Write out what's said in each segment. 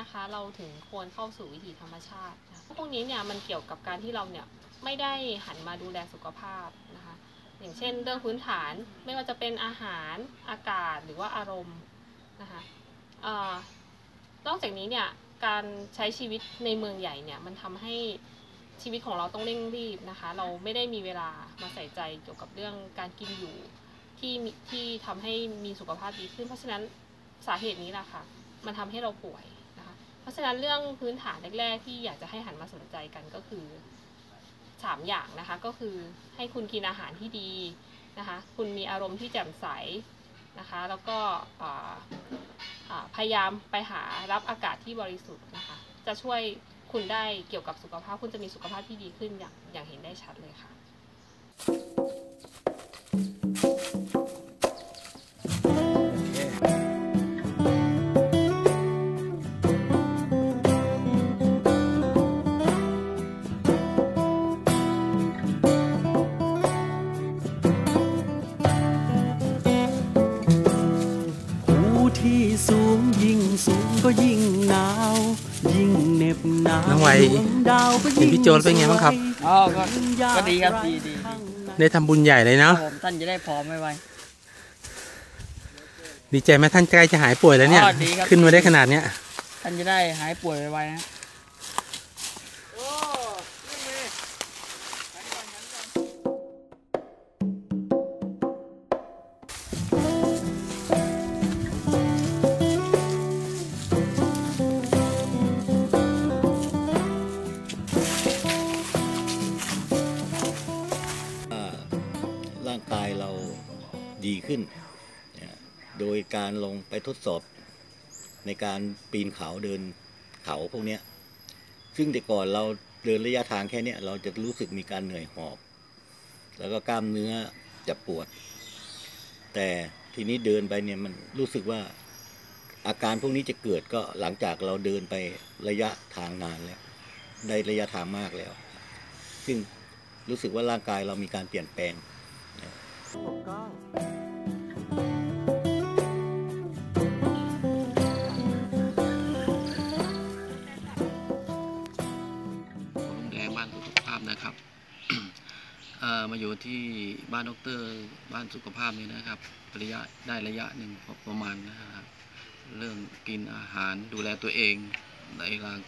นะคะเราถึงควรเข้าสู่วิถีธรรมชาติพวกนี้เนี่ยมันเกี่ยวกับการที่เราเนี่ยไม่ได้หันมาดูแลสุขภาพนะคะอย่างเช่นเรื่องพื้นฐานไม่ว่าจะเป็นอาหารอากาศหรือว่าอารมณ์นะคะนอกจากนี้เนี่ยการใช้ชีวิตในเมืองใหญ่เนี่ยมันทำให้ชีวิตของเราต้องเร่งรีบนะคะเราไม่ได้มีเวลามาใส่ใจเกี่ยวกับเรื่องการกินอยู่ที่ทำให้มีสุขภาพดีขึ้นเพราะฉะนั้นสาเหตุนี้แหละค่ะมันทำให้เราป่วยนะคะเพราะฉะนั้นเรื่องพื้นฐานแรกๆที่อยากจะให้หันมาสนใจกันก็คือ3อย่างนะคะก็คือให้คุณกินอาหารที่ดีนะคะคุณมีอารมณ์ที่แจ่มใสนะคะแล้วก็พยายามไปหารับอากาศที่บริสุทธิ์นะคะจะช่วยคุณได้เกี่ยวกับสุขภาพคุณจะมีสุขภาพที่ดีขึ้นอย่างเห็นได้ชัดเลยค่ะน้องไวเห็นพี่โจนเป็นไงบ้างครับอ๋อก็ดีครับดีได้ทำบุญใหญ่เลยเนาะท่านจะได้พร้อมไวๆดีใจไหมท่านใกล้จะหายป่วยแล้วเนี่ยขึ้นมาได้ขนาดเนี้ยท่านจะได้หายป่วยไวๆนะดีขึ้นโดยการลงไปทดสอบในการปีนเขาเดินเขาพวกนี้ซึ่งแต่ก่อนเราเดินระยะทางแค่นี้เราจะรู้สึกมีการเหนื่อยหอบแล้วก็กล้ามเนื้อจะปวดแต่ทีนี้เดินไปเนี่ยมันรู้สึกว่าอาการพวกนี้จะเกิดก็หลังจากเราเดินไประยะทางนานแล้วได้ระยะทางมากแล้วซึ่งรู้สึกว่าร่างกายเรามีการเปลี่ยนแปลงนะครับมาอยู่ที่บ้านด็อกเตอร์บ้านสุขภาพนี่นะครับระยะหนึ่งประมาณนะครับเรื่องกินอาหารดูแลตัวเองในร่าง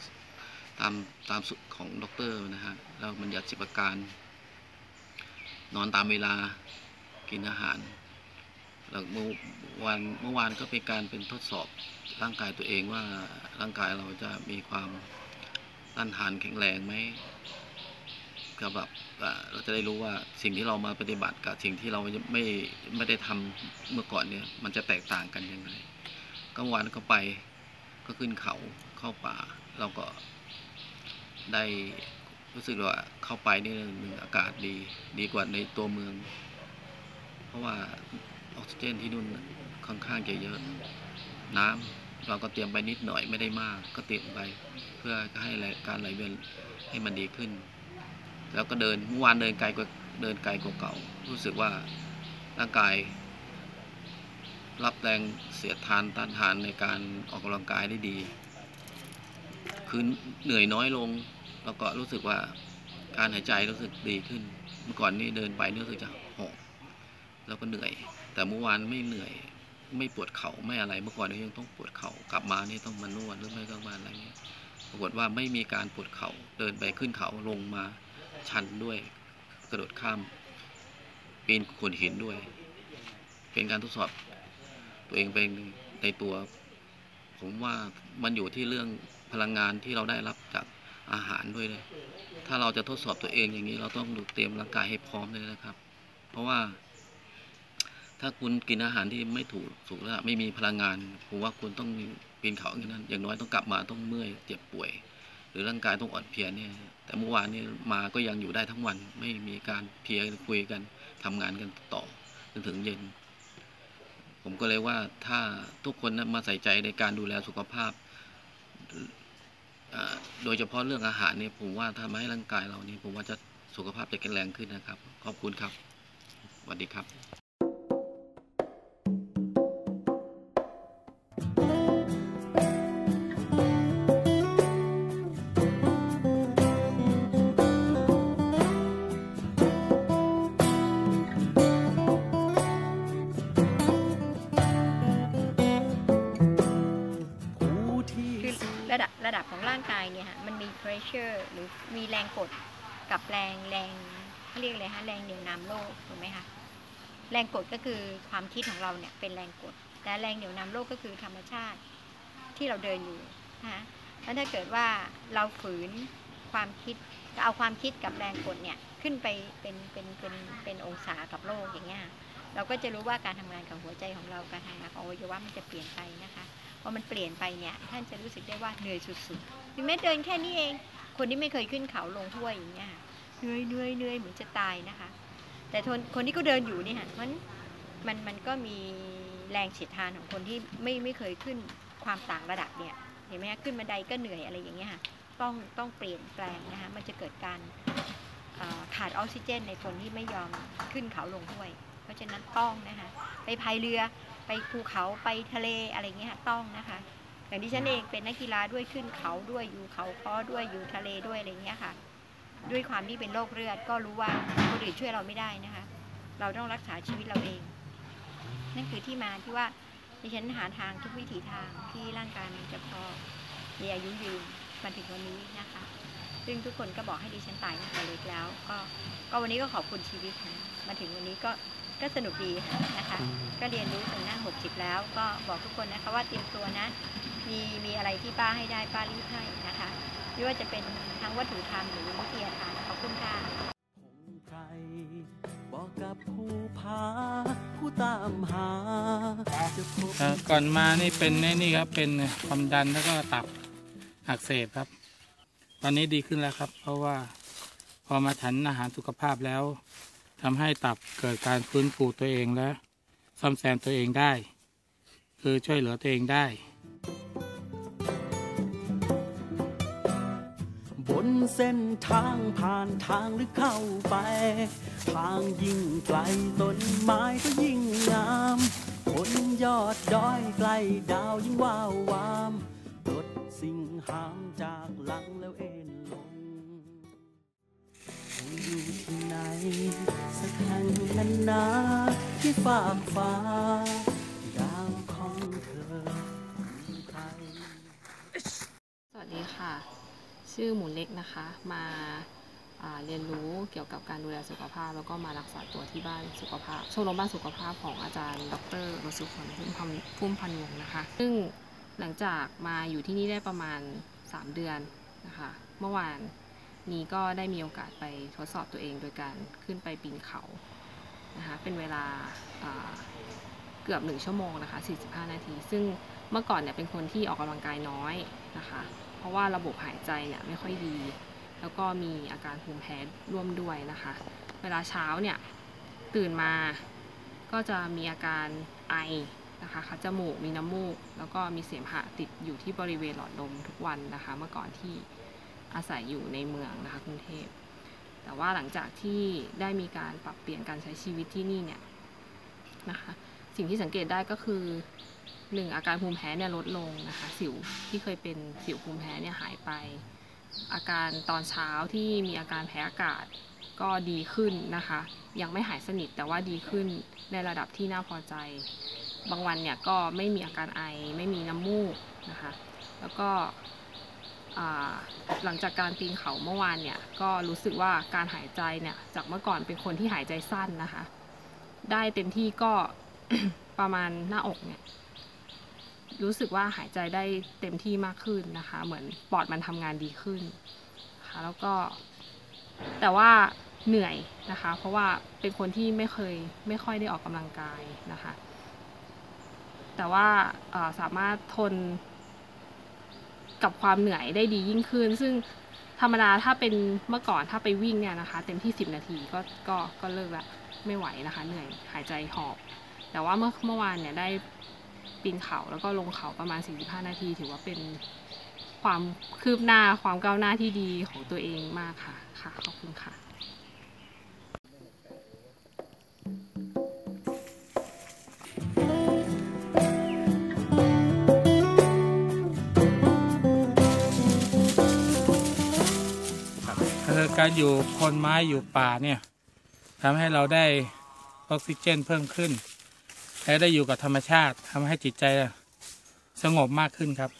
ตามสุดของด็อกเตอร์นะฮะแล้วมันยัด10ประการนอนตามเวลากินอาหารแล้วเมื่อวานก็เป็นการเป็นทดสอบร่างกายตัวเองว่าร่างกายเราจะมีความต้านทานแข็งแรงไหมก็แบบเราจะได้รู้ว่าสิ่งที่เรามาปฏิบัติกับสิ่งที่เราไม่ได้ทำเมื่อก่อนเนี่ยมันจะแตกต่างกันยังไงกลางวันก็ไปก็ขึ้นเขาเข้าป่าเราก็ได้รู้สึกว่าเข้าไปนี่อากาศดีกว่าในตัวเมืองเพราะว่าออกซิเจนที่นู่นค่อนข้างจะเยอะน้ำเราก็เตรียมไปนิดหน่อยไม่ได้มากก็เตรียมไปเพื่อให้การไหลเวียนให้มันดีขึ้นแล้วก็เดินเมื่อวานเดินไกลกว่าเก่ารู้สึกว่าร่างกายรับแรงเสียดทานต้านทานในการออกกำลังกายได้ดีคือเหนื่อยน้อยลงแล้วก็รู้สึกว่าการหายใจรู้สึกดีขึ้นเมื่อก่อนนี่เดินไปรู้สึกจะหอบแล้วก็เหนื่อยแต่เมื่อวานไม่เหนื่อยไม่ปวดเข่าไม่อะไรเมื่อก่อนยังต้องปวดเข่ากลับมานี่ต้องมานวดหรือไม่ก็มาอะไรเงี้ยปรากฏว่าไม่มีการปวดเข่าเดินไปขึ้นเขาลงมาชันด้วยกระโดดข้ามปีนโขดหินด้วยเป็นการทดสอบตัวเองเป็นในตัวผมว่ามันอยู่ที่เรื่องพลังงานที่เราได้รับจากอาหารด้วยเลยถ้าเราจะทดสอบตัวเองอย่างนี้เราต้องเตรียมร่างกายให้พร้อมเลยนะครับเพราะว่าถ้าคุณกินอาหารที่ไม่ถูกสุขแล้วไม่มีพลังงานผมว่าคุณต้องปีนเขาอย่างนั้นอย่างน้อยต้องกลับมาต้องเมื่อยเจ็บป่วยหรือร่างกายต้องอ่อนเพลียเนี่ยแต่เมื่อวานนี้มาก็ยังอยู่ได้ทั้งวันไม่มีการเพลียคุยกันทำงานกันต่อจนถึงเย็นผมก็เลยว่าถ้าทุกคนนะมาใส่ใจในการดูแลสุขภาพโดยเฉพาะเรื่องอาหารเนี่ยผมว่าทำให้ร่างกายเรานี่ผมว่าจะสุขภาพจะแข็งแรงขึ้นนะครับขอบคุณครับสวัสดีครับ ระดับของร่างกายเนี่ยฮะมันมี pressure หรือมีแรงกดกับแรงเขาเรียกอะไรฮะแรงเหนี่ยวนำโลกถูกไหมคะแรงกดก็คือความคิดของเราเนี่ยเป็นแรงกดแต่แรงเหนี่ยวนำโลกก็คือธรรมชาติที่เราเดินอยู่นะคะแล้วถ้าเกิดว่าเราฝืนความคิดเอาความคิดกับแรงกดเนี่ยขึ้นไปเป็นองศากับโลกอย่างเงี้ยเราก็จะรู้ว่าการทำงานของหัวใจของเราการทำงานของอวัยวะมันจะเปลี่ยนไปนะคะพอมันเปลี่ยนไปเนี่ยท่านจะรู้สึกได้ว่าเหนื่อยสุดๆถึงแม้เดินแค่นี้เองคนที่ไม่เคยขึ้นเขาลงห้วยอย่างเงี้ยเหนื่อยเหมือนจะตายนะคะแต่คนที่เขาเดินอยู่เนี่ยมันก็มีแรงเฉียดทานของคนที่ไม่เคยขึ้นความต่างระดับเนี่ยเห็นไหมคะขึ้นบันไดก็เหนื่อยอะไรอย่างเงี้ยค่ะต้องเปลี่ยนแปลงนะคะมันจะเกิดการขาดออกซิเจนในคนที่ไม่ยอมขึ้นเขาลงห้วยเพราะฉะนั้นต้องนะคะไปพายเรือไปภูเขาไปทะเลอะไรเงี้ยต้องนะคะอย่างที่ฉันเองเป็นนักกีฬาด้วยขึ้นเขาด้วยอยู่เขาค้อด้วยอยู่ทะเลด้วยอะไรเงี้ยค่ะด้วยความที่เป็นโรคเลือดก็รู้ว่าคนอื่นช่วยเราไม่ได้นะคะเราต้องรักษาชีวิตเราเองนั่นคือที่มาที่ว่าดิฉันหาทางทุกวิถีทางที่ร่างกายมันจะพอมีอายุยืนมาถึงวันนี้นะคะซึ่งทุกคนก็บอกให้ดิฉันตายตั้งแต่เล็กแล้วก็วันนี้ก็ขอบคุณชีวิตนะมาถึงวันนี้ก็สนุกดีนะคะก็เรียนรู้จนนั่ง60แล้วก็บอกทุกคนนะคะว่าเตรียมตัวนะมีอะไรที่ป้าให้ได้ป้ารีบให้นะคะไม่ว่าจะเป็นทั้งวัตถุธรรมหรือวิทยาการขอบคุณค่ะใครบอกกับผู้พาผู้ตามหาก่อนมานี่เป็นนี่ครับเป็นความดันแล้วก็ตับอักเสบครับตอนนี้ดีขึ้นแล้วครับเพราะว่าพอมาฉันอาหารสุขภาพแล้วทำให้ตับเกิดการฟื้นฟูตัวเองและซ่อมแซมตัวเองได้คือช่วยเหลือตัวเองได้บนเส้นทางผ่านทางหรือเข้าไปทางยิ่งไกลต้นไม้ก็ยิ่งงามบนยอดดอยไกลดาวยิ่งว้าววามลดสิ่งห้ามจากหลังแล้วเอ็นลงอยู่ที่ไหนสักแห่งนั้นนะที่ฝากฟ้าดาวของเธอไทยสวัสดีค่ะชื่อหมูเล็กนะคะมาเรียนรู้เกี่ยวกับการดูแลสุขภาพแล้วก็มารักษาตัวที่บ้านสุขภาพชมรมบ้านสุขภาพของอาจารย์ดร.วสุคนพุ่มพันวงศ์นะคะซึ่งหลังจากมาอยู่ที่นี่ได้ประมาณ3เดือนนะคะเมื่อวานนี้ก็ได้มีโอกาสไปทดสอบตัวเองโดยการขึ้นไปปีนเขานะคะเป็นเวลาเกือบ1ชั่วโมงนะคะ45นาทีซึ่งเมื่อก่อนเนี่ยเป็นคนที่ออกกำลังกายน้อยนะคะเพราะว่าระบบหายใจเนี่ยไม่ค่อยดีแล้วก็มีอาการภูมิแพ้ร่วมด้วยนะคะเวลาเช้าเนี่ยตื่นมาก็จะมีอาการไอนะคะคัดจมูกมีน้ำมูกแล้วก็มีเสมหะติดอยู่ที่บริเวณหลอดลมทุกวันนะคะเมื่อก่อนที่อาศัยอยู่ในเมืองนะคะกรุงเทพแต่ว่าหลังจากที่ได้มีการปรับเปลี่ยนการใช้ชีวิตที่นี่เนี่ยนะคะสิ่งที่สังเกตได้ก็คือ1อาการภูมิแพ้เนี่ยลดลงนะคะสิวที่เคยเป็นสิวภูมิแพ้เนี่ยหายไปอาการตอนเช้าที่มีอาการแพ้อากาศก็ดีขึ้นนะคะยังไม่หายสนิทแต่ว่าดีขึ้นในระดับที่น่าพอใจบางวันเนี่ยก็ไม่มีอาการไอไม่มีน้ำมูกนะคะแล้วก็หลังจากการปีนเขาเมื่อวานเนี่ยก็รู้สึกว่าการหายใจเนี่ยจากเมื่อก่อนเป็นคนที่หายใจสั้นนะคะได้เต็มที่ก็ ประมาณหน้าอกเนี่ยรู้สึกว่าหายใจได้เต็มที่มากขึ้นนะคะเหมือนปอดมันทำงานดีขึ้นค่ะแล้วก็แต่ว่าเหนื่อยนะคะเพราะว่าเป็นคนที่ไม่ค่อยได้ออกกำลังกายนะคะแต่ว่าสามารถทนกับความเหนื่อยได้ดียิ่งขึ้นซึ่งธรรมดาถ้าเป็นเมื่อก่อนถ้าไปวิ่งเนี่ยนะคะเต็มที่10นาทีก็เลิกละไม่ไหวนะคะเหนื่อยหายใจหอบแต่ว่าเมื่อวานเนี่ยได้ปีนเขาแล้วก็ลงเขาประมาณ45นาทีถือว่าเป็นความคืบหน้าความก้าวหน้าที่ดีของตัวเองมากค่ะค่ะขอบคุณค่ะการอยู่คนไม้อยู่ป่าเนี่ยทำให้เราได้ออกซิเจนเพิ่มขึ้นและได้อยู่กับธรรมชาติทำให้จิตใจสงบมากขึ้นครับ